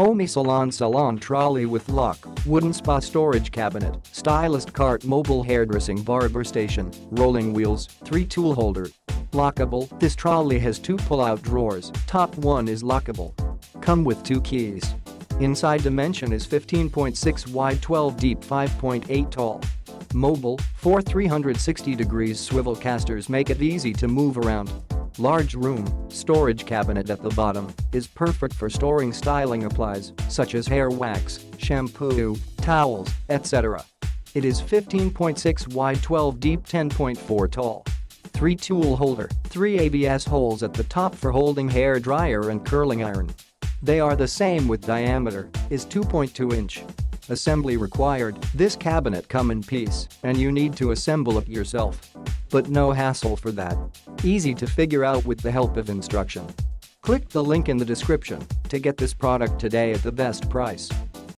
OmySalon salon trolley with lock, wooden spa storage cabinet, stylist cart, mobile hairdressing barber station, rolling wheels, 3-tool holder. Lockable. This trolley has 2 pull-out drawers, top one is lockable. Come with 2 keys. Inside dimension is 15.6 wide, 12 deep, 5.8 tall. Mobile, 4 360 degrees swivel casters make it easy to move around. Large room, storage cabinet at the bottom, is perfect for storing styling supplies, such as hair wax, shampoo, towels, etc. It is 15.6 wide, 12 deep, 10.4 tall. 3-tool holder, 3 ABS holes at the top for holding hair dryer and curling iron. They are the same with diameter, is 2.2 inch. Assembly required. This cabinet come in piece, and you need to assemble it yourself. But no hassle for that. Easy to figure out with the help of instruction. Click the link in the description to get this product today at the best price.